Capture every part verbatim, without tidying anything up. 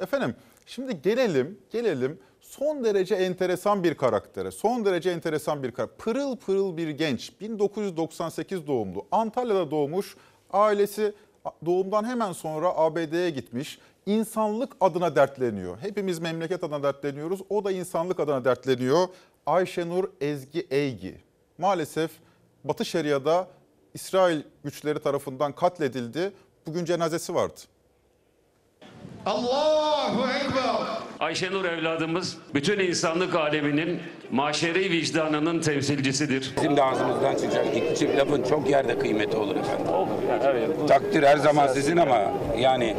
Efendim şimdi gelelim, gelelim son derece enteresan bir karaktere. Son derece enteresan bir karakter. Pırıl pırıl bir genç, bin dokuz yüz doksan sekiz doğumlu, Antalya'da doğmuş, ailesi doğumdan hemen sonra A B D'ye gitmiş. İnsanlık adına dertleniyor. Hepimiz memleket adına dertleniyoruz. O da insanlık adına dertleniyor. Ayşenur Ezgi Eygi. Maalesef Batı Şeria'da İsrail güçleri tarafından katledildi. Bugün cenazesi vardı. Allahu Ekber. Ayşenur evladımız bütün insanlık aleminin maşeri vicdanının temsilcisidir. Bizim de ağzımızdan çıkacak iki lafın çok yerde kıymeti olur efendim. Oh, evet, evet. Takdir her zaman sizin ama yani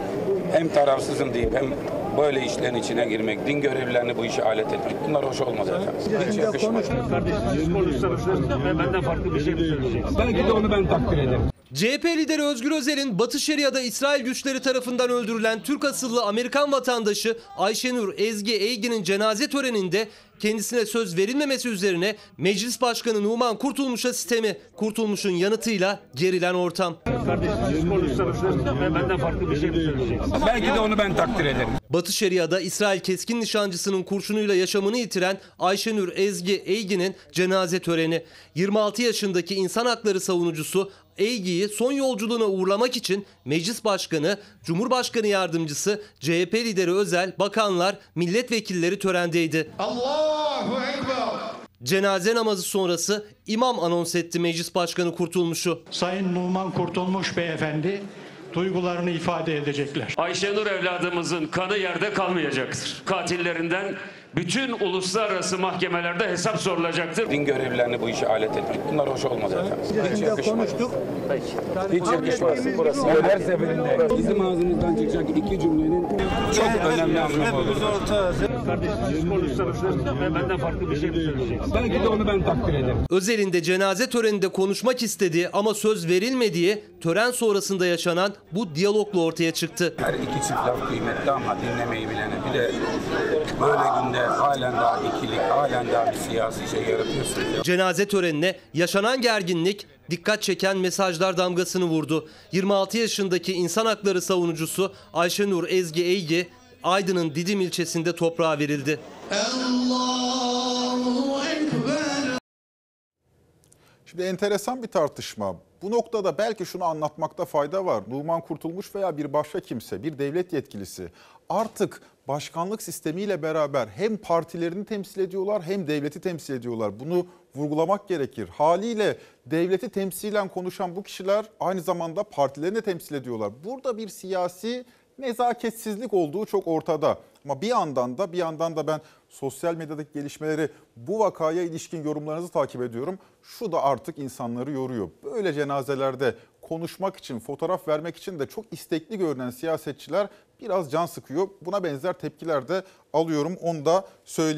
hem tarafsızım deyip hem böyle işlerin içine girmek, din görevlilerini bu işe alet etmek, bunlar hoş olmaz efendim. Hiç yakışmaz. Kardeşim siz konuşsanız ben benden farklı bir şey mi söyleyeceksiniz? Belki de onu ben takdir ederim. C H P lideri Özgür Özel'in Batı Şeria'da İsrail güçleri tarafından öldürülen Türk asıllı Amerikan vatandaşı Ayşenur Ezgi Eygi'nin cenaze töreninde kendisine söz verilmemesi üzerine Meclis Başkanı Numan Kurtulmuş'a sistemi, Kurtulmuş'un yanıtıyla gerilen ortam. Kardeşim siz konuşsanız benden farklı bir şey mi söyleyeceksiniz? Belki de onu ben takdir ederim. Batı Şeria'da İsrail keskin nişancısının kurşunuyla yaşamını yitiren Ayşenur Ezgi Eygi'nin cenaze töreni. yirmi altı yaşındaki insan hakları savunucusu Eygi'yi son yolculuğuna uğurlamak için Meclis Başkanı, Cumhurbaşkanı Yardımcısı, C H P lideri Özel, bakanlar, milletvekilleri törendeydi. Allahu Ekber. Cenaze namazı sonrası imam anons etti Meclis Başkanı Kurtulmuş'u. Sayın Numan Kurtulmuş beyefendi duygularını ifade edecekler. Ayşenur evladımızın kanı yerde kalmayacaktır. Katillerinden bütün uluslararası mahkemelerde hesap sorulacaktır. Din görevlilerini bu işe alet etmek, bunlar hoş olmaz efendim. Hiç yakışmaz. Hiç yakışmaz. Burası her seferinde bizim ağzımızdan çıkacak iki cümlenin çok önemli anlamı olur. Kardeşim siz konuşsanız benden farklı bir şey mi söyleyeceksiniz? Belki de onu ben takdir ederim. Özel'in de cenaze töreninde konuşmak istediği ama söz verilmediği tören sonrasında yaşanan bu diyalogla ortaya çıktı. Her iki çift laf kıymetli ama dinlemeyi bilene. Bir de böyle günde halen daha ikilik, halen daha bir siyasi şey yaratıyorsunuz. Cenaze törenine yaşanan gerginlik dikkat çeken mesajlar damgasını vurdu. yirmi altı yaşındaki insan hakları savunucusu Ayşenur Ezgi Eygi, Aydın'ın Didim ilçesinde toprağa verildi. Şimdi enteresan bir tartışma. Bu noktada belki şunu anlatmakta fayda var. Numan Kurtulmuş veya bir başka kimse, bir devlet yetkilisi artık başkanlık sistemiyle beraber hem partilerini temsil ediyorlar hem devleti temsil ediyorlar. Bunu vurgulamak gerekir. Haliyle devleti temsilen konuşan bu kişiler aynı zamanda partilerini temsil ediyorlar. Burada bir siyasi nezaketsizlik olduğu çok ortada. Ama bir yandan da bir yandan da ben sosyal medyadaki gelişmeleri, bu vakaya ilişkin yorumlarınızı takip ediyorum. Şu da artık insanları yoruyor. Böyle cenazelerde konuşmak için, fotoğraf vermek için de çok istekli görünen siyasetçiler biraz can sıkıyor. Buna benzer tepkiler de alıyorum. Onu da söyleyelim.